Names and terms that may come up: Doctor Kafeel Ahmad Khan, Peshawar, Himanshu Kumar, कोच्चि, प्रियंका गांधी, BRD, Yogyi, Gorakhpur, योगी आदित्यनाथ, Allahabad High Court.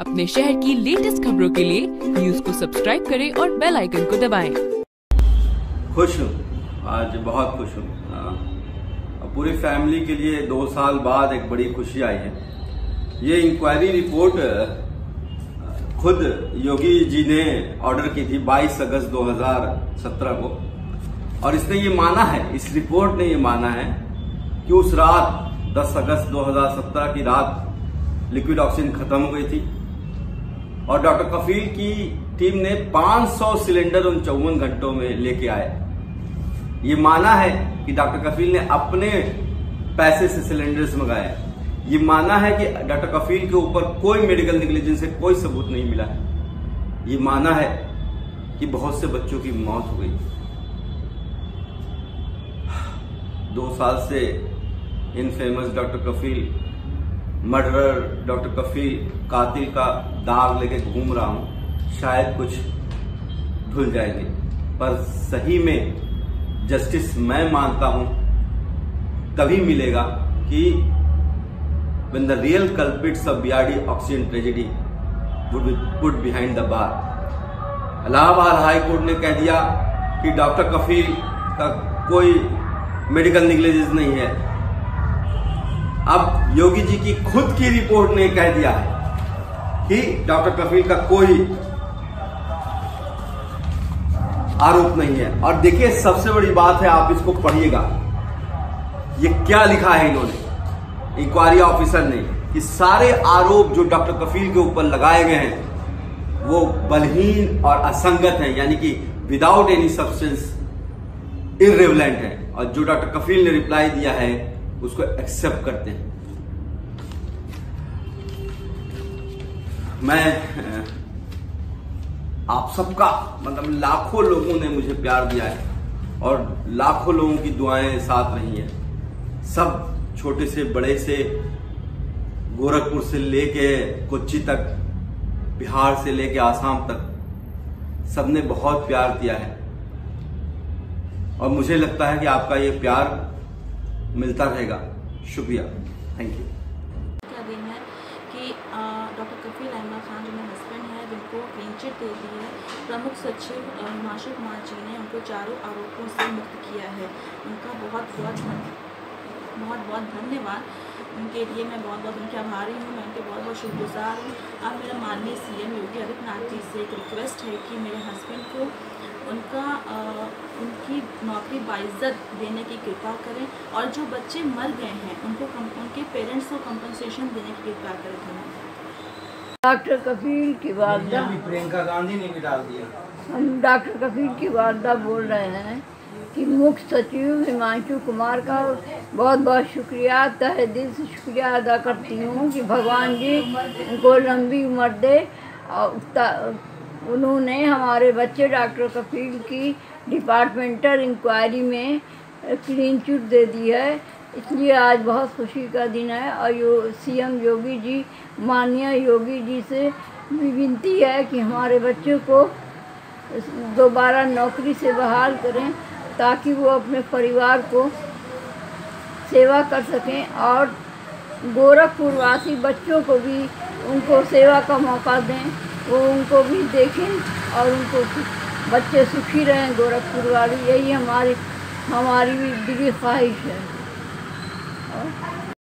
अपने शहर की लेटेस्ट खबरों के लिए न्यूज को सब्सक्राइब करें और बेल आइकन को दबाएं। खुश हूँ, आज बहुत खुश हूँ। पूरी फैमिली के लिए 2 साल बाद एक बड़ी खुशी आई है। ये इंक्वायरी रिपोर्ट खुद योगी जी ने ऑर्डर की थी 22 अगस्त 2017 को, और इसने ये माना है, इस रिपोर्ट ने ये माना है कि उस रात 10 अगस्त 2017 की रात लिक्विड ऑक्सीजन खत्म हो गई थी और डॉक्टर कफील की टीम ने 500 सिलेंडर 54 घंटों में लेके आए। ये माना है कि डॉक्टर कफील ने अपने पैसे से सिलेंडर्स मंगाए। ये माना है कि डॉक्टर कफील के ऊपर कोई मेडिकल नेग्लिजेंस से कोई सबूत नहीं मिला है। ये माना है कि बहुत से बच्चों की मौत हो गई। 2 साल से infamous doctor Kafeel, murderer doctor Kafeel, कातिल का दाग लेके घूम रहा हूं। शायद कुछ धुल जाएंगे, पर सही में जस्टिस मैं मानता हूं तभी मिलेगा कि when the real culprits of BRD oxygen tragedy would be put behind the bar। Allahabad high court ने कह दिया कि डॉक्टर कफील का कोई मेडिकल नेग्लिजेंस नहीं है। अब योगी जी की खुद की रिपोर्ट ने कह दिया है कि डॉक्टर कफील का कोई आरोप नहीं है। और देखिए, सबसे बड़ी बात है, आप इसको पढ़िएगा, ये क्या लिखा है इन्होंने, इंक्वायरी ऑफिसर ने, कि सारे आरोप जो डॉक्टर कफील के ऊपर लगाए गए हैं वो बलहीन और असंगत हैं, यानी कि विदाउट एनी सब्सटेंस, इररिलेवेंट है। और जो डॉक्टर कफील ने रिप्लाई दिया है उसको एक्सेप्ट करते हैं। मैं आप सबका, मतलब लाखों लोगों ने मुझे प्यार दिया है और लाखों लोगों की दुआएं साथ रही हैं। सब छोटे से बड़े से, गोरखपुर से लेके कोच्चि तक, बिहार से लेके आसाम तक, सबने बहुत प्यार दिया है। और मुझे लगता है कि आपका ये प्यार मिलता रहेगा। शुक्रिया, थैंक यू। क्या दिन है कि डॉक्टर कफील अहमद खान जो मेरे हस्बैंड हैं, जिनको क्लीन चिट दे दी है, प्रमुख सचिव हिमांशु कुमार जी ने उनको चारों आरोपों से मुक्त किया है। उनका बहुत बहुत धन्यवाद। उनके लिए मैं बहुत बहुत उनके आभारी हूँ, मैं उनके बहुत बहुत शुक्रगुजार हूँ। अब मेरा माननीय CM योगी आदित्यनाथ जी से एक रिक्वेस्ट है कि मेरे हस्बैंड को उनकी नौकरी बाइज्जत देने की कृपा करें, और जो बच्चे मर गए हैं उनके पेरेंट्स को कंपनसेशन देने की कृपा करें। धन्यवाद। डॉक्टर कफील की वारदा, प्रियंका गांधी ने भी डाल दिया, हम डॉक्टर कफील की वारदा बोल रहे हैं कि मुख्य सचिव हिमांशु कुमार का बहुत बहुत शुक्रिया, तहे दिल से शुक्रिया अदा करती हूँ कि भगवान जी उनको लंबी उम्र दे। और उन्होंने हमारे बच्चे डॉक्टर कफील की डिपार्टमेंटल इंक्वायरी में क्लीन चिट दे दी है, इसलिए आज बहुत खुशी का दिन है। और CM योगी जी, माननीय योगी जी से विनती है कि हमारे बच्चों को दोबारा नौकरी से बहाल करें ताकि वो अपने परिवार को सेवा कर सकें, और गोरखपुरवासी बच्चों को भी उनको सेवा का मौका दें, वो उनको भी देखें और उनको बच्चे सुखी रहें गोरखपुर वाले, यही हमारी भी दिली ख्वाहिश है।